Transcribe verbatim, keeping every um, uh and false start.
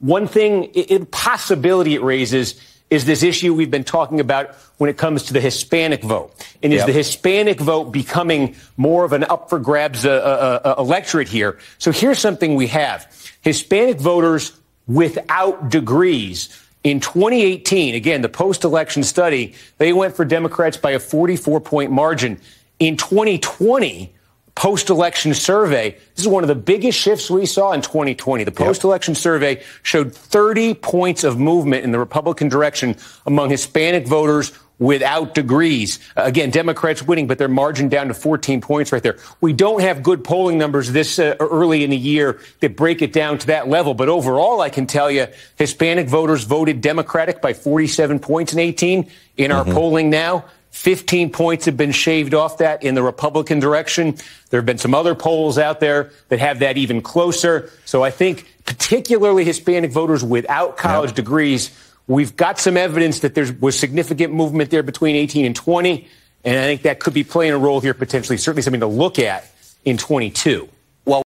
One thing, it, possibility it raises is this issue we've been talking about when it comes to the Hispanic vote. And is yep. the Hispanic vote becoming more of an up for grabs uh, uh, uh, electorate here? So here's something we have. Hispanic voters without degrees. In twenty eighteen, again, the post-election study, they went for Democrats by a forty-four point margin. In twenty twenty, post-election survey, this is one of the biggest shifts we saw in twenty twenty. The post-election yep. survey showed thirty points of movement in the Republican direction among Hispanic voters without degrees. Uh, again, Democrats winning, but their margin down to fourteen points right there. We don't have good polling numbers this uh, early in the year that break it down to that level. But overall, I can tell you, Hispanic voters voted Democratic by forty-seven points in eighteen. In our mm-hmm. polling now, fifteen points have been shaved off that in the Republican direction. There have been some other polls out there that have that even closer. So I think particularly Hispanic voters without college yep. degrees, we've got some evidence that there was significant movement there between eighteen and twenty, and I think that could be playing a role here potentially, certainly something to look at in twenty-two.